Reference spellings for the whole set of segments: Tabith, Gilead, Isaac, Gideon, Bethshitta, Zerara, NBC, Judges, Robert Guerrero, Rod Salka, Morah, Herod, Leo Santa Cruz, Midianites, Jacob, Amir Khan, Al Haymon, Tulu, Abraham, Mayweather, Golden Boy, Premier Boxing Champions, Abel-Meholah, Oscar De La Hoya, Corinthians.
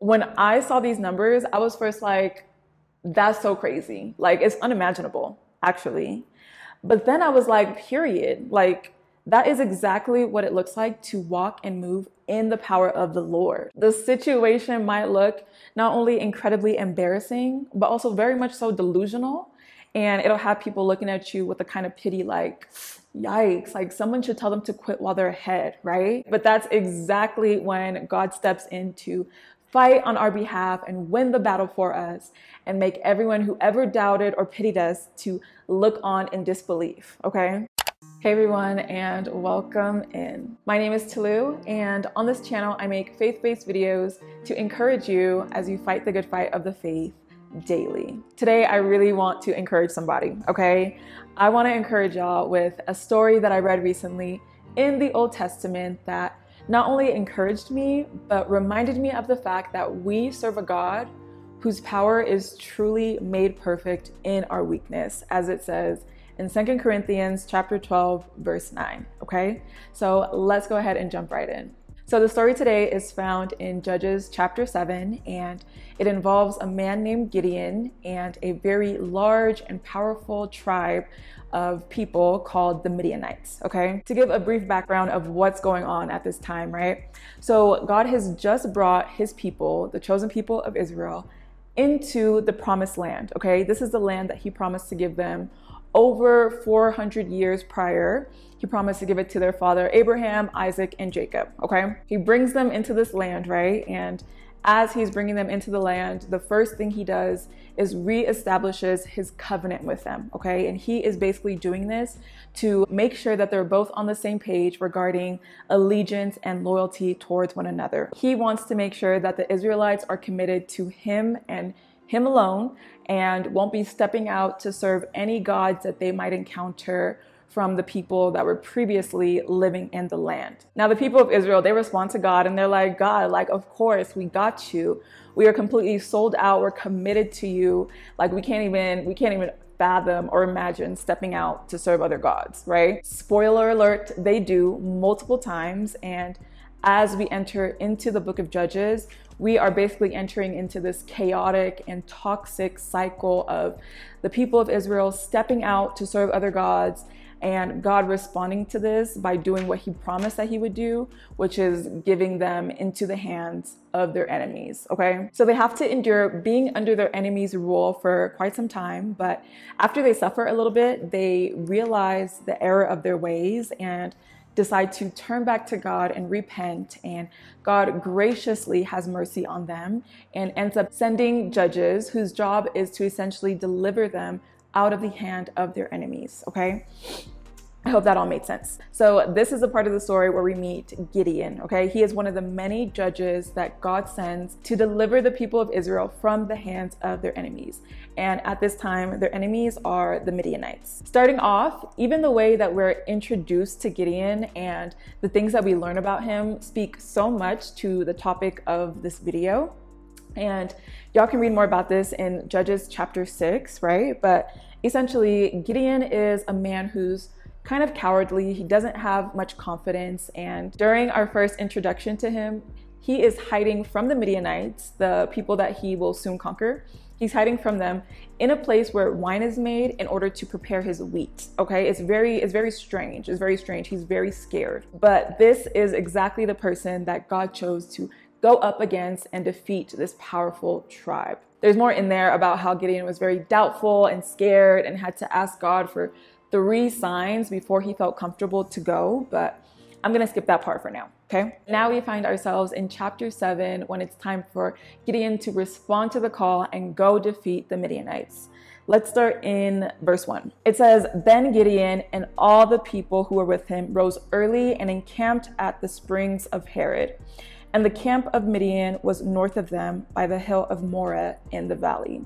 when I saw these numbers, I was first like, that's so crazy. Like, it's unimaginable, actually. But then I was like, period. Like, that is exactly what it looks like to walk and move in the power of the Lord. The situation might look not only incredibly embarrassing, but also very much so delusional. And it'll have people looking at you with a kind of pity, like, yikes, like someone should tell them to quit while they're ahead, right? But that's exactly when God steps in to fight on our behalf and win the battle for us and make everyone who ever doubted or pitied us to look on in disbelief, okay? Hey everyone, and welcome in. My name is Tulu, and on this channel, I make faith-based videos to encourage you as you fight the good fight of the faith daily. Today, I really want to encourage somebody, okay? I want to encourage y'all with a story that I read recently in the Old Testament that not only encouraged me, but reminded me of the fact that we serve a God whose power is truly made perfect in our weakness, as it says in 2 Corinthians chapter 12, verse 9, okay? So let's go ahead and jump right in. So the story today is found in Judges chapter 7, and it involves a man named Gideon and a very large and powerful tribe of people called the Midianites, okay? To give a brief background of what's going on at this time, right? So God has just brought his people, the chosen people of Israel, into the promised land, okay? This is the land that he promised to give them over 400 years prior. He promised to give it to their father, Abraham, Isaac, and Jacob, okay? He brings them into this land, right? And as he's bringing them into the land, the first thing he does is reestablishes his covenant with them, okay? And he is basically doing this to make sure that they're both on the same page regarding allegiance and loyalty towards one another. He wants to make sure that the Israelites are committed to him and him alone and won't be stepping out to serve any gods that they might encounter from the people that were previously living in the land. Now, the people of Israel, they respond to God and they're like, God, like, of course, we got you. We are completely sold out. We're committed to you. Like, we can't even fathom or imagine stepping out to serve other gods, right? Spoiler alert, they do multiple times. And as we enter into the book of Judges, we are basically entering into this chaotic and toxic cycle of the people of Israel stepping out to serve other gods and God responding to this by doing what he promised that he would do, which is giving them into the hands of their enemies, okay? So they have to endure being under their enemies' rule for quite some time, but after they suffer a little bit, they realize the error of their ways and decide to turn back to God and repent, and God graciously has mercy on them and ends up sending judges whose job is to essentially deliver them out of the hand of their enemies, okay? I hope that all made sense. So this is the part of the story where we meet Gideon, okay? He is one of the many judges that God sends to deliver the people of Israel from the hands of their enemies. And at this time, their enemies are the Midianites. Starting off, even the way that we're introduced to Gideon and the things that we learn about him speak so much to the topic of this video. And y'all can read more about this in Judges chapter 6, right? But essentially, Gideon is a man who's kind of cowardly. He doesn't have much confidence. And during our first introduction to him, he is hiding from the Midianites, the people that he will soon conquer. He's hiding from them in a place where wine is made in order to prepare his wheat, okay? It's very strange. He's very scared. But this is exactly the person that God chose to go up against and defeat this powerful tribe. There's more in there about how Gideon was very doubtful and scared and had to ask God for 3 signs before he felt comfortable to go, but I'm gonna skip that part for now, okay? Now we find ourselves in chapter 7 when it's time for Gideon to respond to the call and go defeat the Midianites. Let's start in verse 1. It says, "Then Gideon and all the people who were with him rose early and encamped at the springs of Herod. And the camp of Midian was north of them by the hill of Morah in the valley.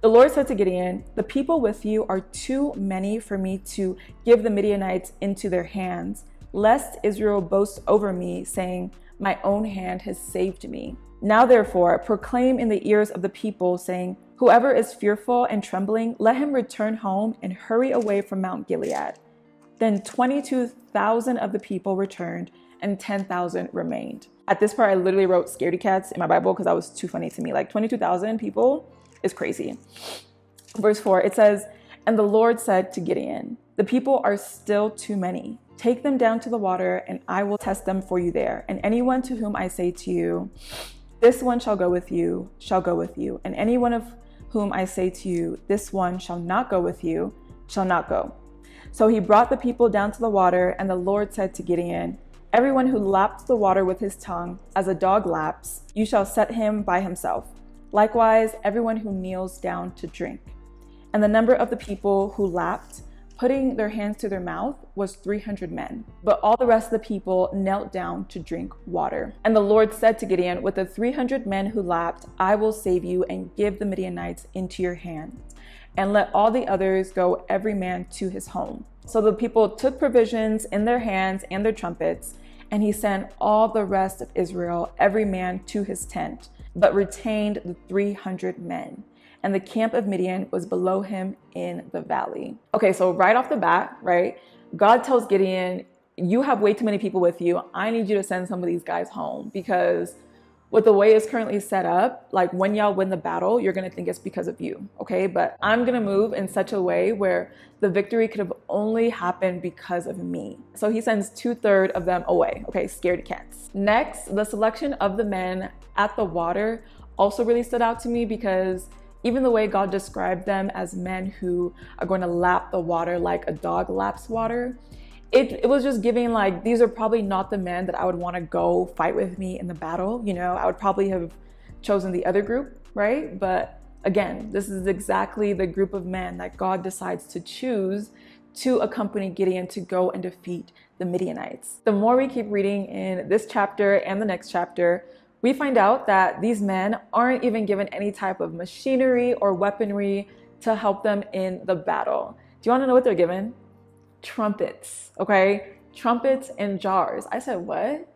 The Lord said to Gideon, 'The people with you are too many for me to give the Midianites into their hands, lest Israel boast over me, saying, "My own hand has saved me."' Now therefore proclaim in the ears of the people, saying, 'Whoever is fearful and trembling, let him return home and hurry away from Mount Gilead."' Then 22,000 of the people returned, and 10,000 remained. At this part, I literally wrote scaredy cats in my Bible because that was too funny to me. Like 22,000 people is crazy. Verse 4, it says, "And the Lord said to Gideon, 'The people are still too many. Take them down to the water, and I will test them for you there. And anyone to whom I say to you, this one shall go with you. And anyone of whom I say to you, this one shall not go with you, shall not go.' So he brought the people down to the water, and the Lord said to Gideon, 'Everyone who laps the water with his tongue, as a dog laps, you shall set him by himself. Likewise, everyone who kneels down to drink.' And the number of the people who lapped, putting their hands to their mouth, was 300 men. But all the rest of the people knelt down to drink water. And the Lord said to Gideon, 'With the 300 men who lapped, I will save you and give the Midianites into your hands. And let all the others go, every man to his home.' So the people took provisions in their hands and their trumpets, and he sent all the rest of Israel, every man to his tent, but retained the 300 men. And the camp of Midian was below him in the valley." Okay, so right off the bat, right, God tells Gideon, you have way too many people with you. I need you to send some of these guys home, because with the way it's currently set up, like when y'all win the battle, you're gonna think it's because of you, okay? But I'm gonna move in such a way where the victory could have only happened because of me. So he sends 2/3 of them away, okay, scaredy cats. Next, the selection of the men at the water also really stood out to me, because even the way God described them as men who are going to lap the water like a dog laps water, it was just giving like, these are probably not the men that I would want to go fight with me in the battle. You know, I would probably have chosen the other group, right? But again, this is exactly the group of men that God decides to choose to accompany Gideon to go and defeat the Midianites. The more we keep reading in this chapter and the next chapter, we find out that these men aren't even given any type of machinery or weaponry to help them in the battle. Do you want to know what they're given? Trumpets, okay? Trumpets and jars. I said, what?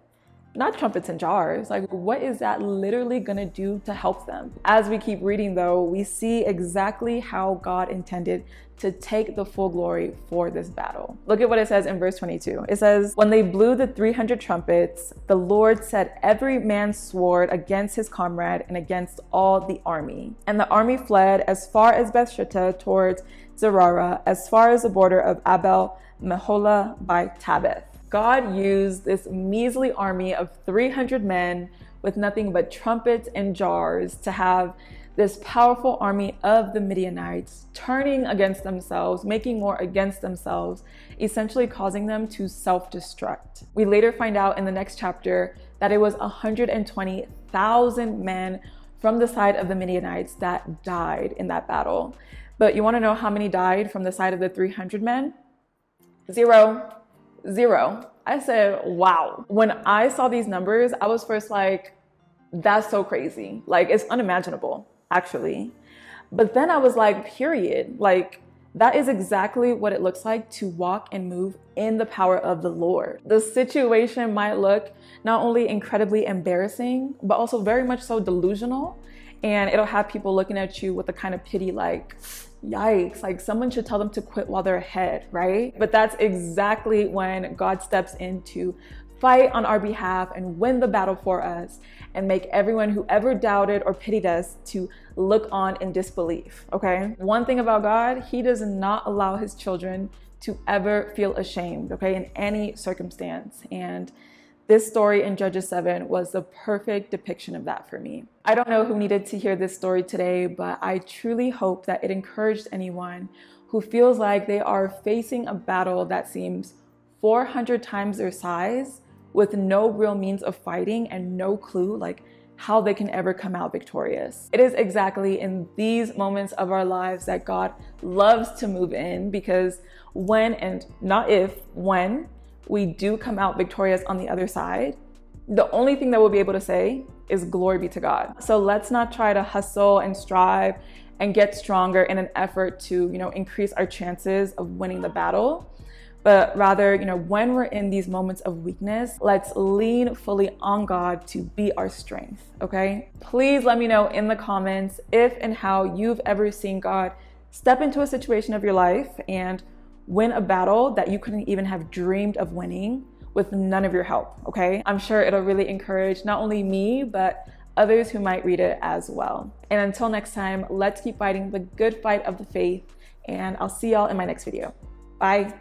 Not trumpets and jars. Like, what is that literally gonna do to help them? As we keep reading though, we see exactly how God intended to take the full glory for this battle. Look at what it says in verse 22. It says, "When they blew the 300 trumpets, the Lord set every man's sword against his comrade and against all the army. And the army fled as far as Bethshitta towards Zerara, as far as the border of Abel-Meholah by Tabith." God used this measly army of 300 men with nothing but trumpets and jars to have this powerful army of the Midianites turning against themselves, making war against themselves, essentially causing them to self-destruct. We later find out in the next chapter that it was 120,000 men from the side of the Midianites that died in that battle. But you want to know how many died from the side of the 300 men? Zero. I said, wow. When I saw these numbers, I was first like, that's so crazy. Like, it's unimaginable, actually. But then I was like, period. Like, that is exactly what it looks like to walk and move in the power of the Lord. The situation might look not only incredibly embarrassing, but also very much so delusional. And it'll have people looking at you with a kind of pity, like, yikes, like someone should tell them to quit while they're ahead, right? But that's exactly when God steps in to fight on our behalf and win the battle for us and make everyone who ever doubted or pitied us to look on in disbelief, okay? One thing about God, he does not allow his children to ever feel ashamed, okay, in any circumstance. And this story in Judges 7 was the perfect depiction of that for me. I don't know who needed to hear this story today, but I truly hope that it encouraged anyone who feels like they are facing a battle that seems 400 times their size with no real means of fighting and no clue like how they can ever come out victorious. It is exactly in these moments of our lives that God loves to move in, because when, and not if, when, we do come out victorious on the other side, the only thing that we'll be able to say is glory be to God. So let's not try to hustle and strive and get stronger in an effort to, increase our chances of winning the battle. But rather, when we're in these moments of weakness, let's lean fully on God to be our strength, okay? Please let me know in the comments if and how you've ever seen God step into a situation of your life and win a battle that you couldn't even have dreamed of winning with none of your help, okay? I'm sure it'll really encourage not only me, but others who might read it as well. And until next time, let's keep fighting the good fight of the faith, and I'll see y'all in my next video. Bye.